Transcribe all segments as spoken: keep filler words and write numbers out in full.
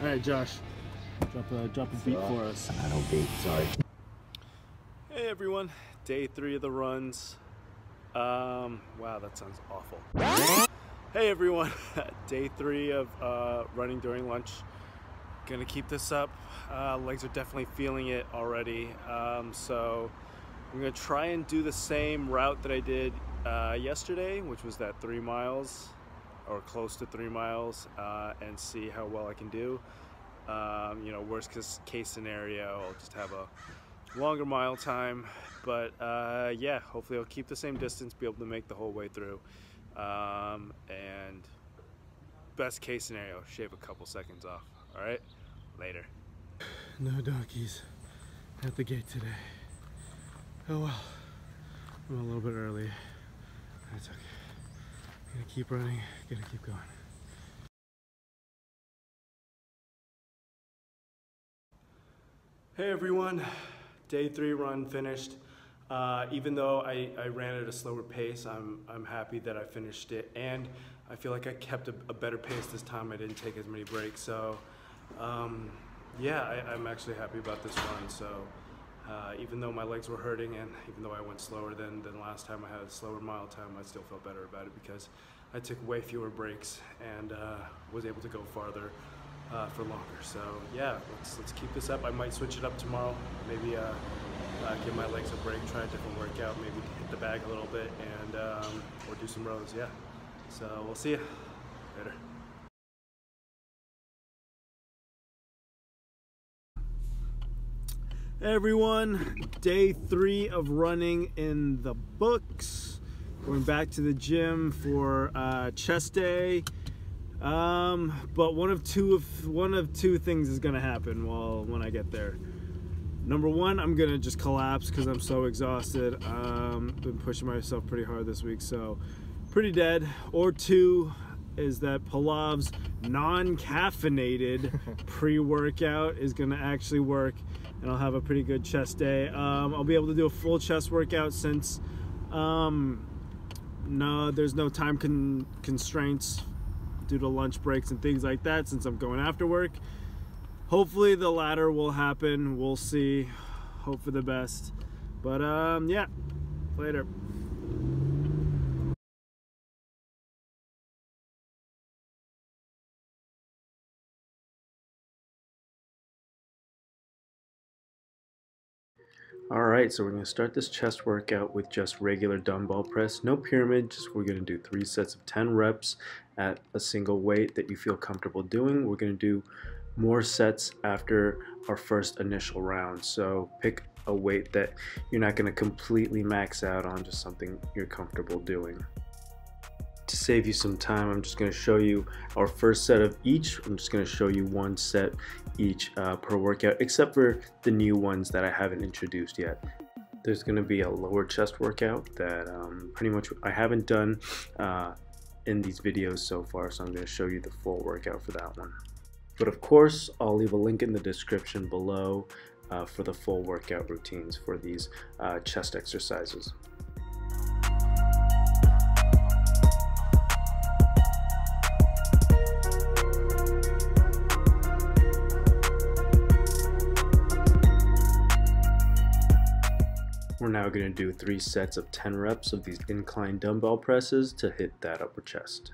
All right, Josh, drop a drop a beat uh, for us. I don't beat. Sorry. Hey everyone, day three of the runs. Um, wow, that sounds awful. Hey everyone, day three of uh, running during lunch. Gonna keep this up. Uh, legs are definitely feeling it already. Um, so I'm gonna try and do the same route that I did uh, yesterday, which was that three miles or close to three miles, uh, and see how well I can do. Um, you know, worst case, case scenario, I'll just have a longer mile time, but uh, yeah, hopefully I'll keep the same distance, be able to make the whole way through, um, and best case scenario, shave a couple seconds off. All right, later. No donkeys at the gate today. Oh well, I'm a little bit early. That's okay. I'm gonna keep running, I'm gonna keep going. Hey everyone, day three run finished. Uh, even though I, I ran at a slower pace, I'm, I'm happy that I finished it, and I feel like I kept a, a better pace this time. I didn't take as many breaks, so um, yeah, I, I'm actually happy about this run. So uh, even though my legs were hurting, and even though I went slower than, than last time, I had a slower mile time, I still felt better about it because I took way fewer breaks and uh, was able to go farther uh, for longer. So yeah, let's, let's keep this up. I might switch it up tomorrow, maybe uh, Uh, give my legs a break, try a different workout, maybe hit the bag a little bit, and um, or do some rows, yeah. So we'll see you later. Hey everyone, day three of running in the books. Going back to the gym for uh, chest day. Um, but one of two of one of two things is gonna happen while when I get there. Number one, I'm gonna just collapse because I'm so exhausted. Um, been pushing myself pretty hard this week, so pretty dead. Or two is that Pallav's non-caffeinated pre-workout is gonna actually work, and I'll have a pretty good chest day. Um, I'll be able to do a full chest workout since um, no, there's no time con constraints due to lunch breaks and things like that since I'm going after work. Hopefully the latter will happen. We'll see. Hope for the best. But um, yeah, later. All right, so we're gonna start this chest workout with just regular dumbbell press, no pyramid, just we're gonna do three sets of ten reps at a single weight that you feel comfortable doing. We're gonna do more sets after our first initial round. So pick a weight that you're not gonna completely max out on, just something you're comfortable doing. To save you some time, I'm just gonna show you our first set of each. I'm just gonna show you one set each uh, per workout, except for the new ones that I haven't introduced yet. There's gonna be a lower chest workout that um, pretty much I haven't done uh, in these videos so far, so I'm gonna show you the full workout for that one. But of course, I'll leave a link in the description below uh, for the full workout routines for these uh, chest exercises. We're now going to do three sets of ten reps of these incline dumbbell presses to hit that upper chest.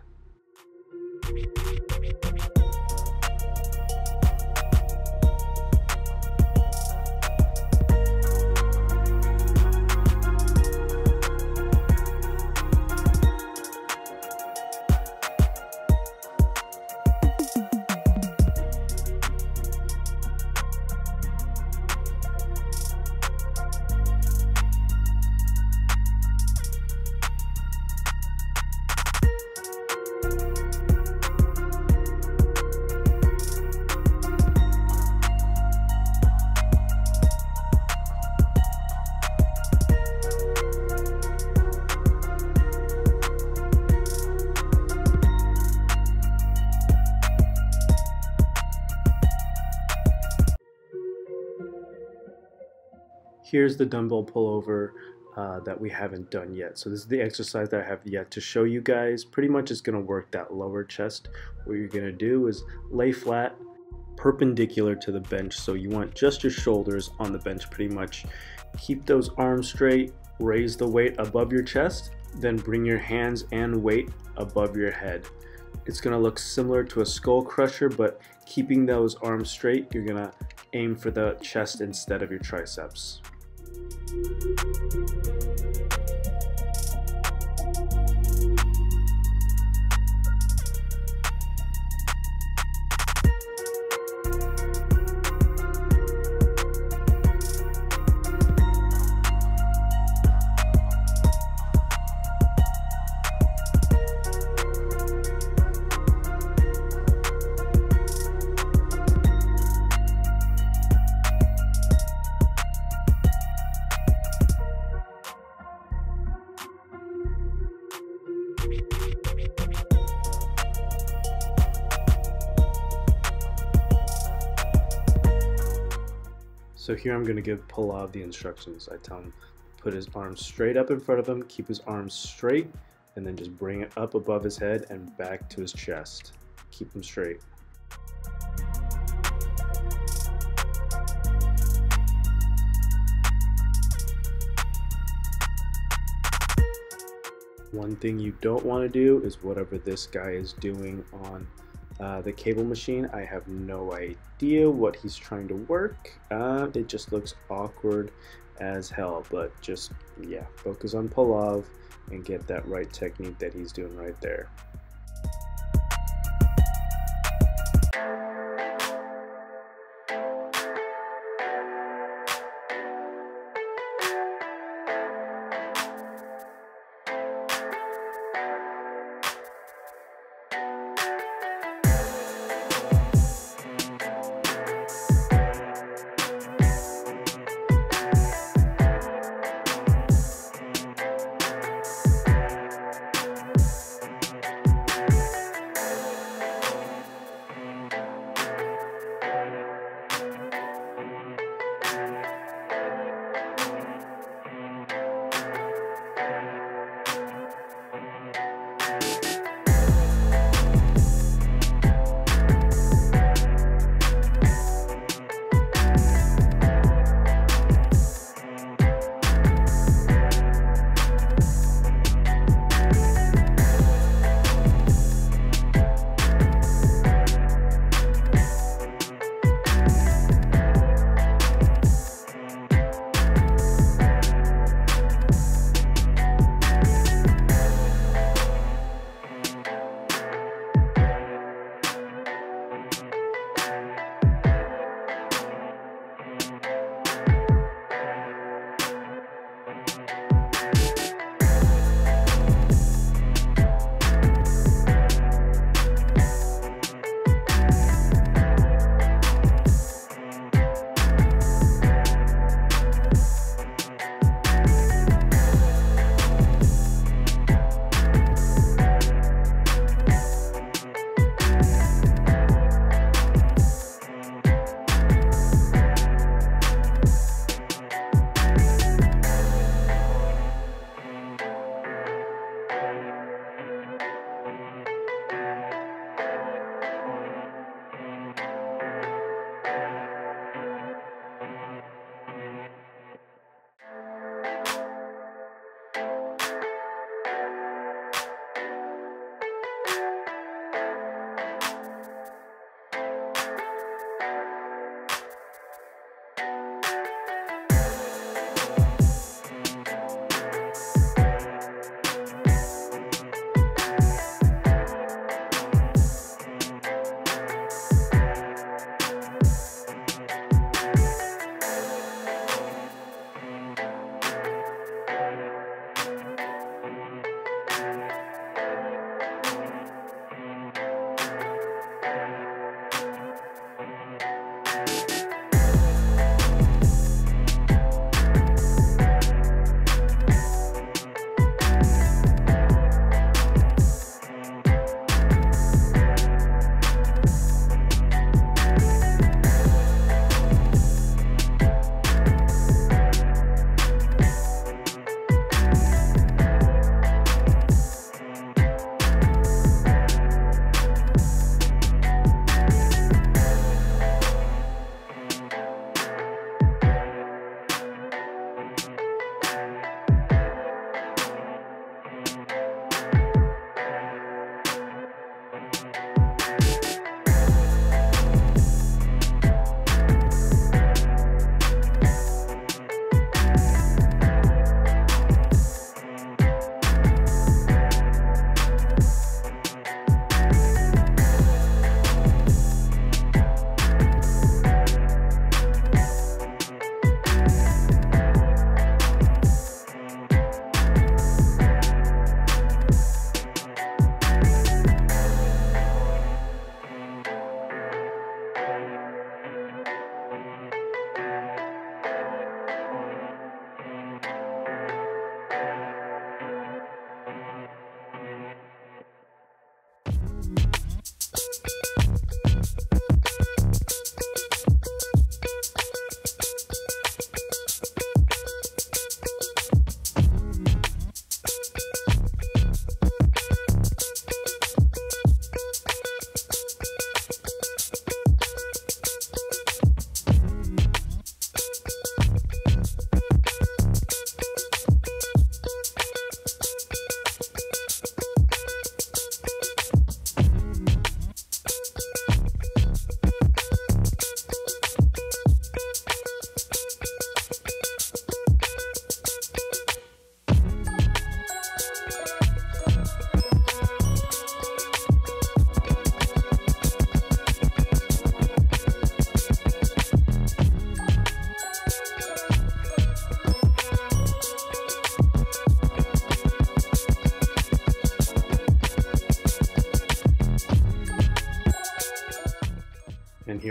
Here's the dumbbell pullover uh, that we haven't done yet. So this is the exercise that I have yet to show you guys. Pretty much it's gonna work that lower chest. What you're gonna do is lay flat, perpendicular to the bench. So you want just your shoulders on the bench pretty much. Keep those arms straight, raise the weight above your chest, then bring your hands and weight above your head. It's gonna look similar to a skull crusher, but keeping those arms straight, you're gonna aim for the chest instead of your triceps. So here I'm going to give Pallav the instructions. I tell him put his arms straight up in front of him, keep his arms straight, and then just bring it up above his head and back to his chest. Keep them straight. One thing you don't want to do is whatever this guy is doing on Uh, the cable machine. I have no idea what he's trying to work. Uh, it just looks awkward as hell, but just, yeah, focus on Pallav and get that right technique that he's doing right there.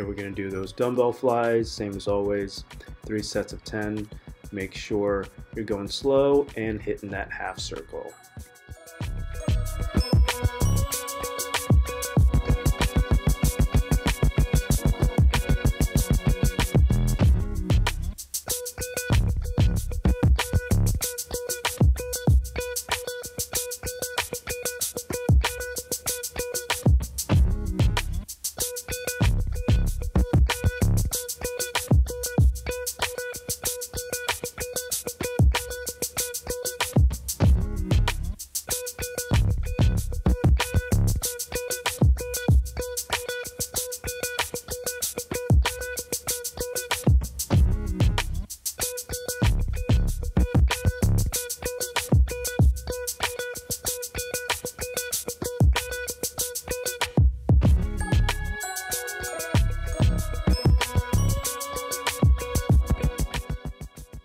Here we're going to do those dumbbell flies, same as always, three sets of ten. Make sure you're going slow and hitting that half circle.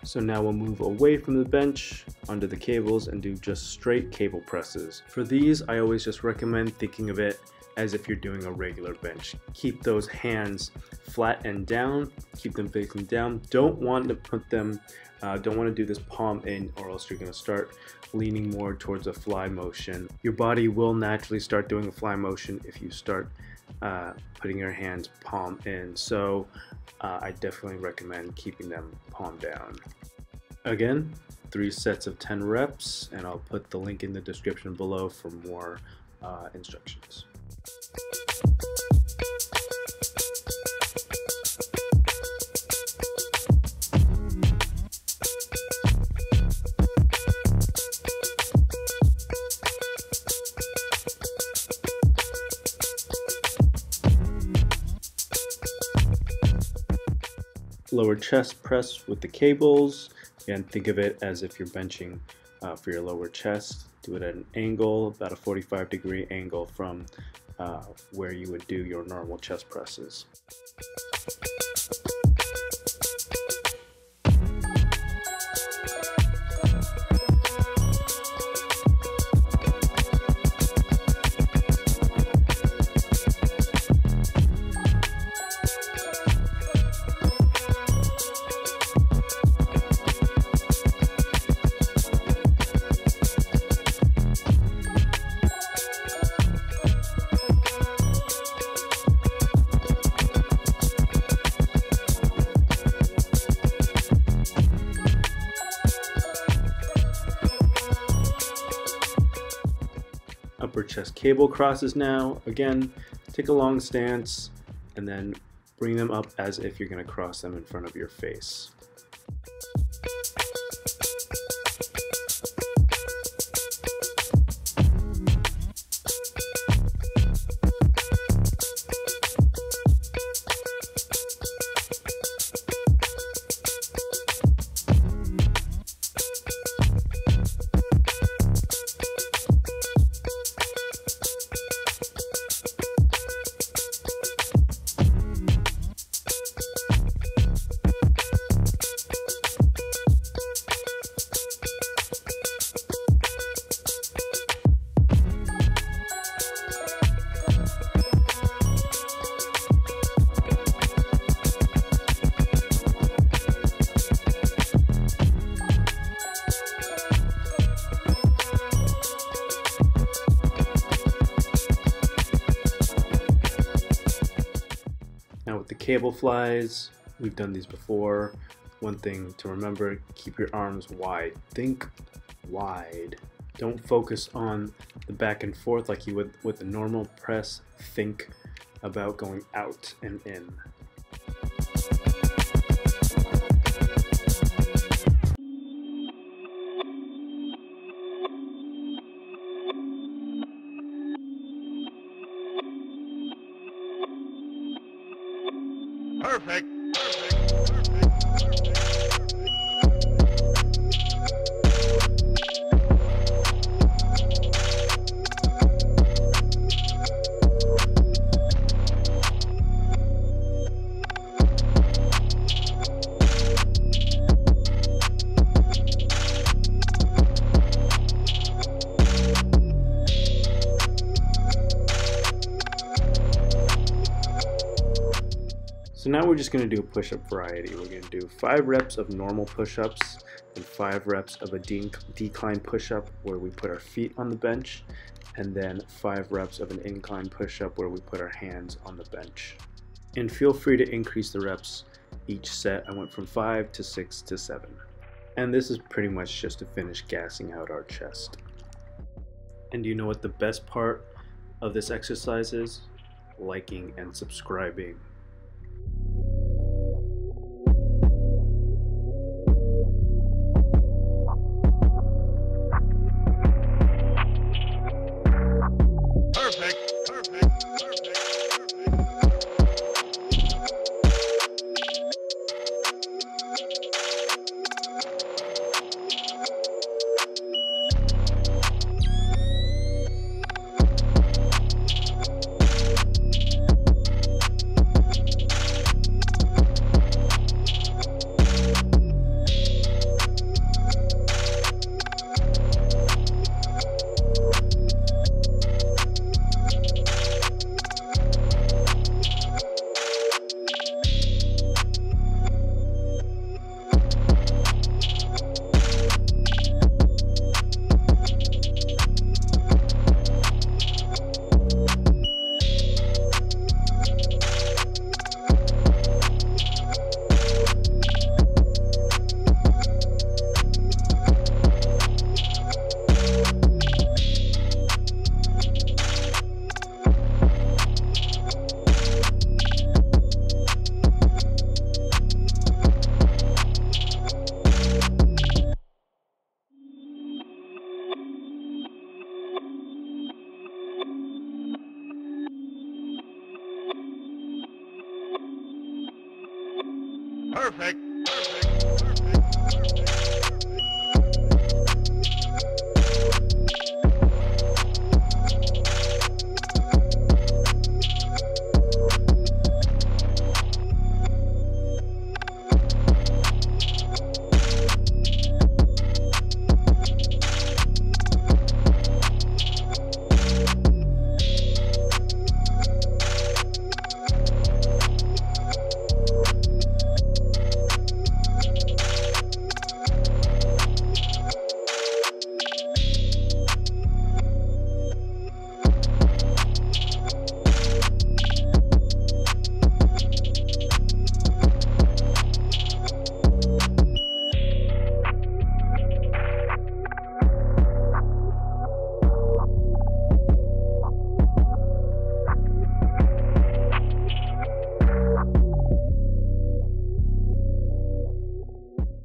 So now we'll move away from the bench onto the cables and do just straight cable presses. For these, I always just recommend thinking of it as if you're doing a regular bench. Keep those hands flat and down, keep them facing down. Don't want to put them, uh, don't want to do this palm in, or else you're going to start leaning more towards a fly motion. Your body will naturally start doing a fly motion if you start uh, putting your hands palm in. So Uh, I definitely recommend keeping them palm down. Again, three sets of ten reps, and I'll put the link in the description below for more uh, instructions. Lower chest press with the cables, and think of it as if you're benching uh, for your lower chest. Do it at an angle, about a forty-five degree angle from uh, where you would do your normal chest presses. Upper chest cable crosses now. Again, take a long stance and then bring them up as if you're going to cross them in front of your face. Cable flies, we've done these before. One thing to remember, keep your arms wide. Think wide. Don't focus on the back and forth like you would with a normal press. Think about going out and in. Perfect. So now we're just going to do a push-up variety. We're going to do five reps of normal push-ups and five reps of a de decline push-up where we put our feet on the bench, and then five reps of an incline push-up where we put our hands on the bench. And feel free to increase the reps each set. I went from five to six to seven. And this is pretty much just to finish gassing out our chest. And you know what the best part of this exercise is? Liking and subscribing. Perfect.